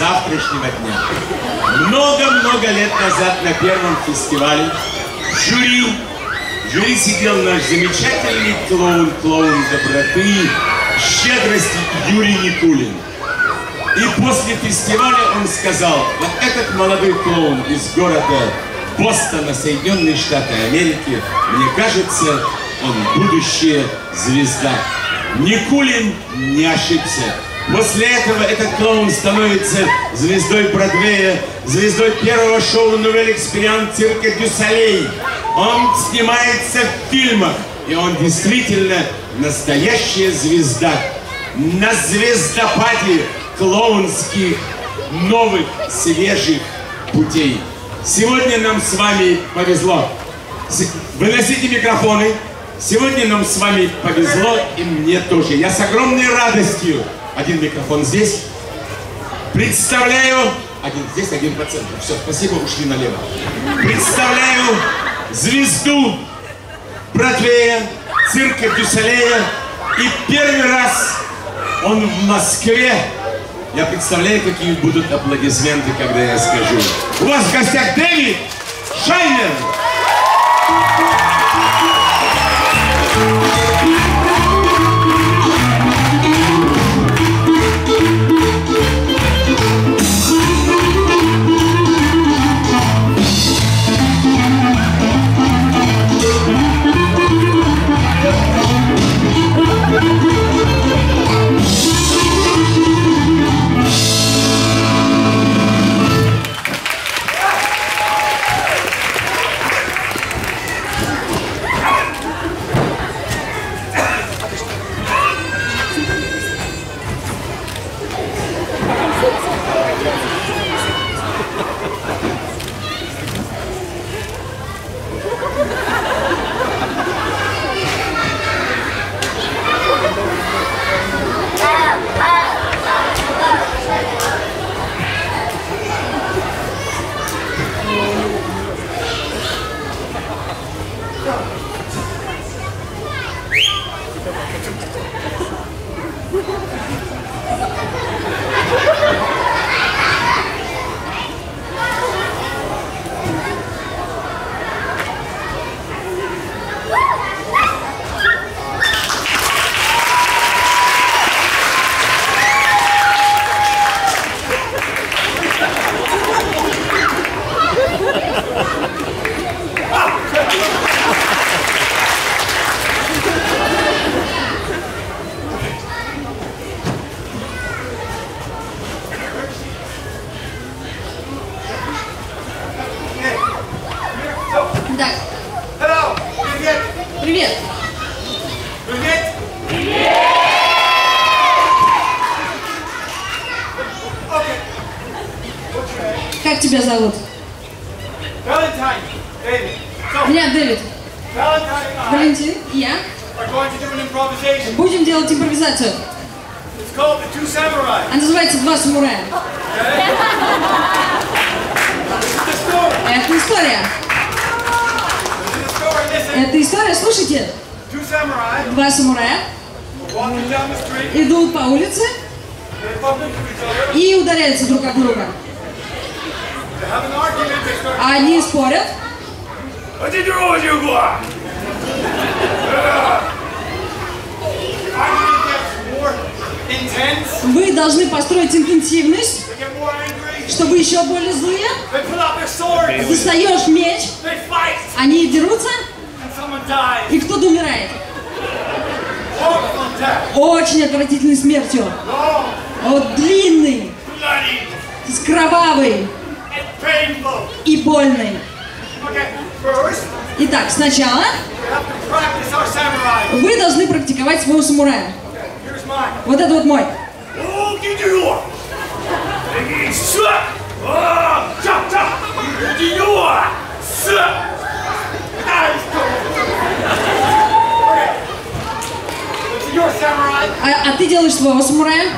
завтрашнего дня. Много-много лет назад на первом фестивале в жюри сидел наш замечательный клоун доброты, щедрости Юрий Никулин. И после фестиваля он сказал: вот этот молодой клоун из города Бостона, Соединенные Штаты Америки, мне кажется, он будущая звезда. Никулин не ошибся. После этого этот клоун становится звездой Бродвея, звездой первого шоу Nouvel Experience Цирка Дю Солей. Он снимается в фильмах, и он действительно настоящая звезда. На звездопаде клоунских новых, свежих путей. Сегодня нам с вами повезло. Выносите микрофоны. Сегодня нам с вами повезло, и мне тоже. Я с огромной радостью, один микрофон здесь, представляю, один здесь, один по центру. Все, спасибо, ушли налево. Представляю звезду Бродвея, цирка Дю Солея. И первый раз он в Москве. Я представляю, какие будут аплодисменты, когда я скажу: у вас в гостях Дэвид Шайнер! Как тебя зовут? Валентин. Дэвид. Меня Дэвид. Валентин и я. Будем делать импровизацию. Она называется «Два самурая». Это история. Это история, слушайте. Два самурая идут по улице и ударяются друг об друга. Они спорят. Вы должны построить интенсивность, чтобы еще более злые. Достаешь меч, они дерутся, и кто-то умирает. Очень отвратительной смертью. Вот длинный, кровавый. И больный. Итак, сначала вы должны практиковать своего самурая. Вот это вот мой. А ты делаешь своего самурая?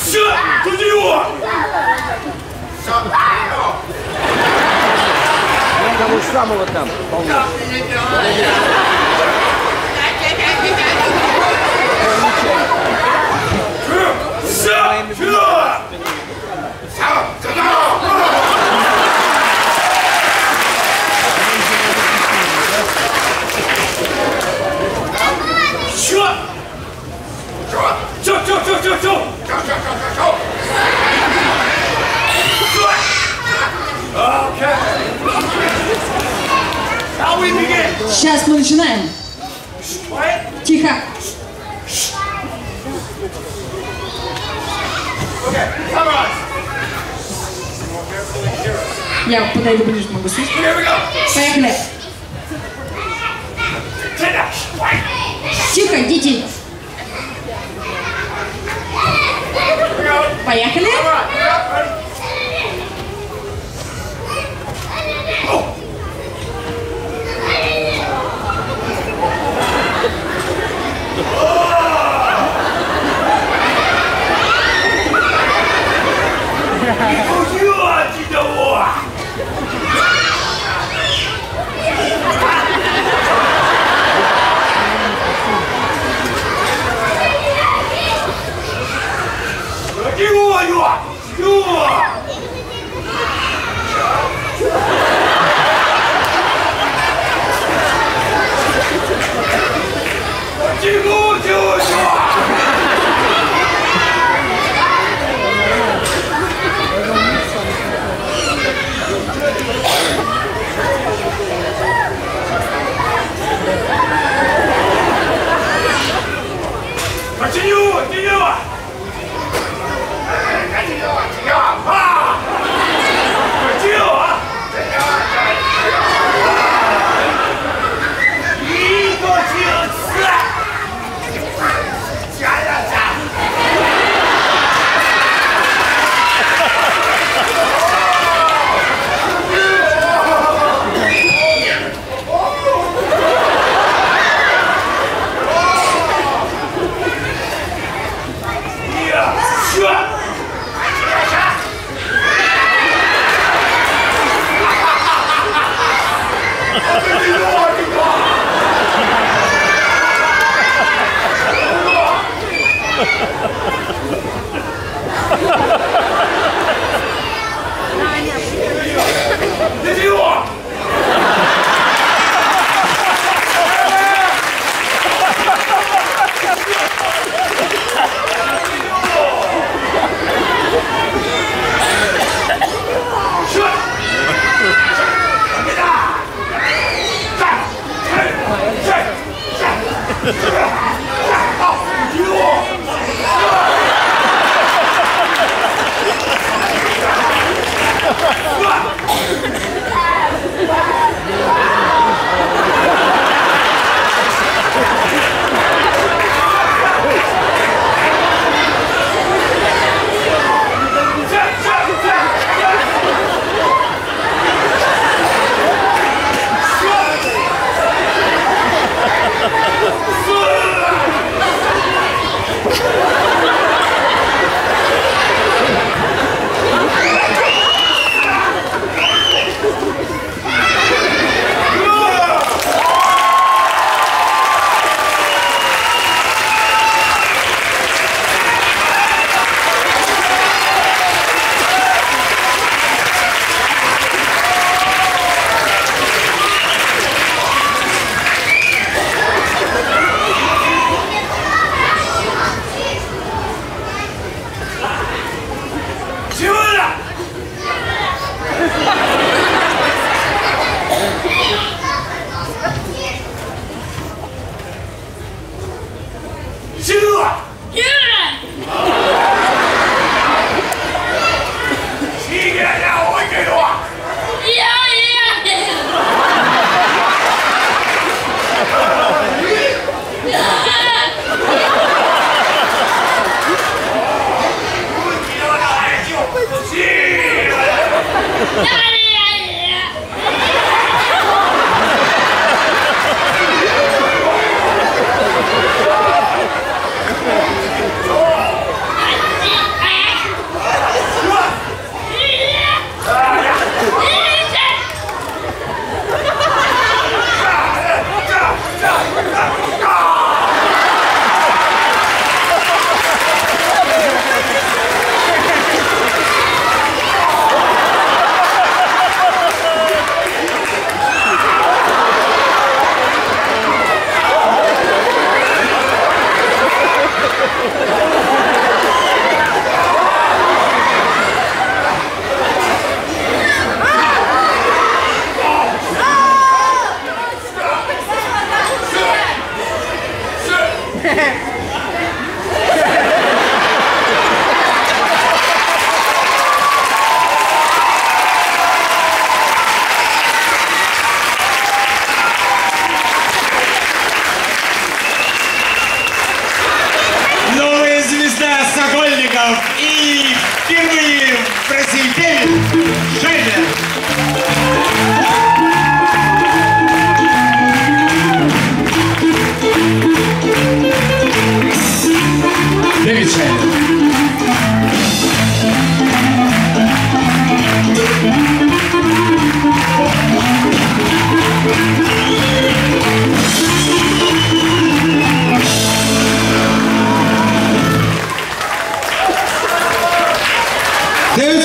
Все, тут его! Того самого там. Сейчас мы начинаем. Тихо. Я подойду ближе, могу сесть. Поехали. Тихо, дети. Поехали.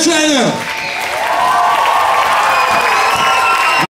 Дэвид Шайнер!